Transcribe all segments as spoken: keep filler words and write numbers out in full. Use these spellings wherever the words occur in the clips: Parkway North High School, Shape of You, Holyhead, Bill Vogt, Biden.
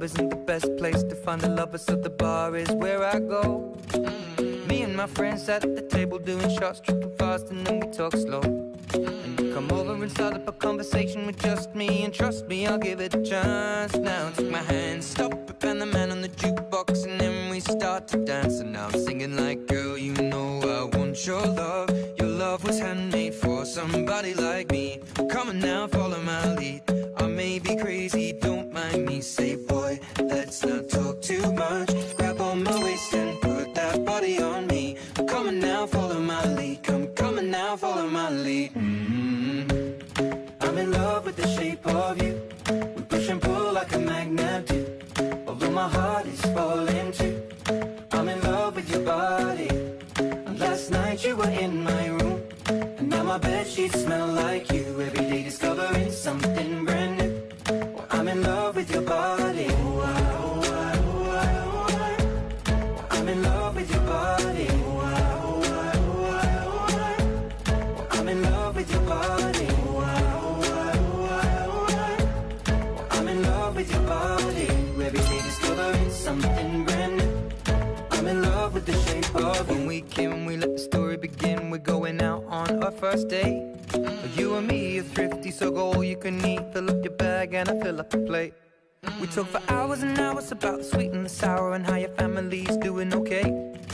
Isn't the best place to find a lover, so the bar is where I go. Mm-hmm. Me and my friends at the table doing shots, tripping fast, and then we talk slow. Mm-hmm. Come over and start up a conversation with just me, and trust me, I'll give it a chance. Now take my hand, stop it, and the man on the jukebox, and then we start to dance. And I'm singing like, girl, you know I want your love. Your love was handmade for somebody like me. Come on now, follow my lead. I may be crazy, don't mind me. Say, boy, let's not talk too much. Grab on my waist and put that body on me. I'm coming now, follow my lead. Come, coming now, follow my lead. Mm-hmm. I'm in love with the shape of you. We push and pull like a magnet do. Although my heart is falling too. I'm in love with your body. And last night you were in my room, and now my bed sheets smell like you. Every day discovering something brand new. I'm in love with your body. I'm in love with your body. I'm in love with your body. I'm in love with your body. Every day discovering something brand new. I'm in love with the shape of you. When we came, we let the story begin. We're going out on our first date. You and me are thrifty, so go all you can eat. Fill up your bag and I fill up the plate. We talk for hours and hours about the sweet and the sour, and how your family's doing okay.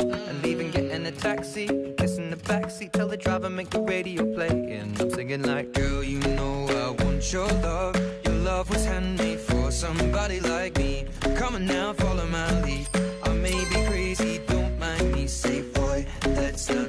And even getting a taxi, kissing the backseat, tell the driver make the radio play. And I'm singing like, girl, you know I want your love. Your love was handmade for somebody like me. Come on now, follow my lead. I may be crazy, don't mind me. Say, boy, let's not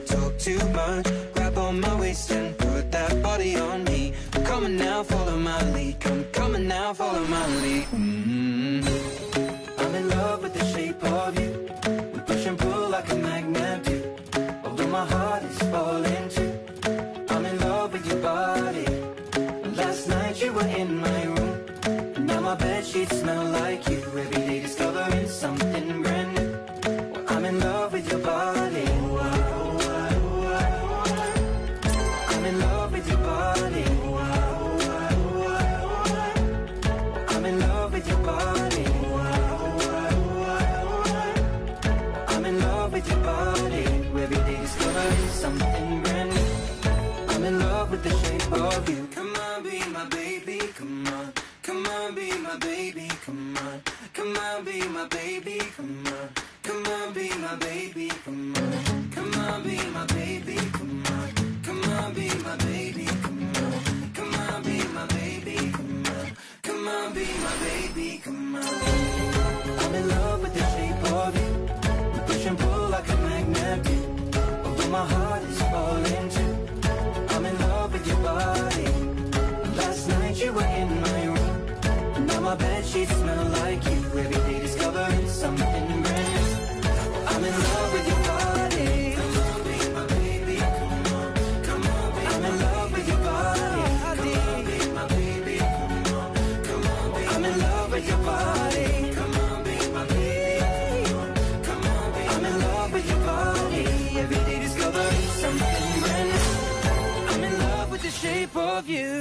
baby, come on. Come on, be my baby, come on. Come on, be my baby, come on. Come on, be my baby, come on. Come on, be my baby, come on. Come on, be my baby, come on. I'm in love with the shape of you. We push and pull like a magnet do. Although my heart is falling too. I'm in love with your body. Last night you were in my room. And now my bed sheets smell like you. Every day discovering something brand new. I'm in love with your body. Come on, be my baby. Come on, come on, be I'm in love with your body. Come on, be my baby. Come on, come on, be I'm in love with your body. Come on, be my baby. Come on, be I'm in love with your body. Every day discovering something brand new. I'm in love with the shape of you.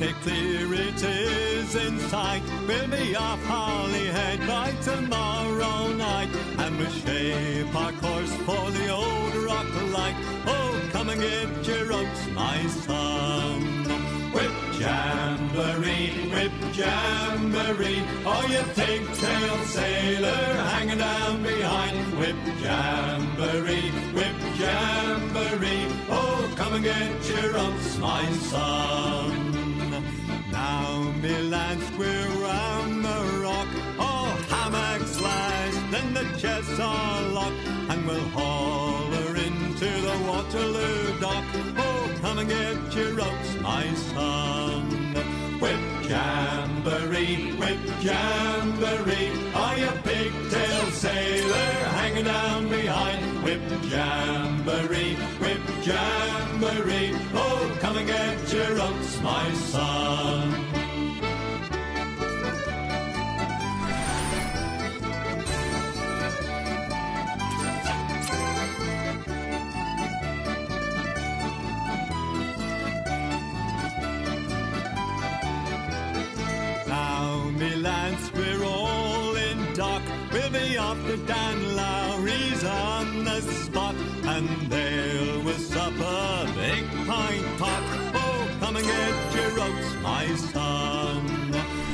Okay, clear it is in sight. We'll be off Holyhead by tomorrow night, and we'll shape our course for the old rock light. Oh, come and get your oats, my son. Whip jamboree, whip jamboree. Oh, you pigtail sailor hanging down behind. Whip jamboree, whip jamboree. Oh, come and get your oats, my son. Now me lads, we're round the rock. Oh, hammock slice, then the chests are locked, and we'll haul her into the Waterloo dock. Oh, come and get your ropes, my son. Whip jamboree, whip jamboree. Are you pigtail sailor hanging down behind? Whip jamboree, whip jamboree. Oh, come and get your ropes, my son. After Dan Lowry's on the spot, and they'll whisk up a big pint pot. Oh, come and get your oats, my son.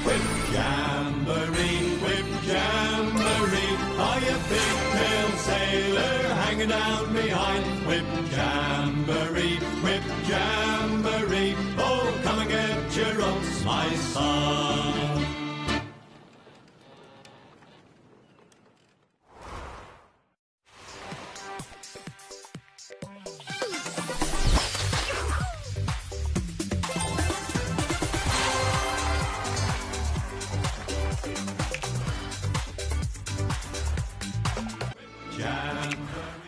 Whip jamboree, whip jamboree. Are you pigtail sailor hanging down behind? Whip jamboree, whip jamboree. Oh, come and get your oats, my son. Yeah.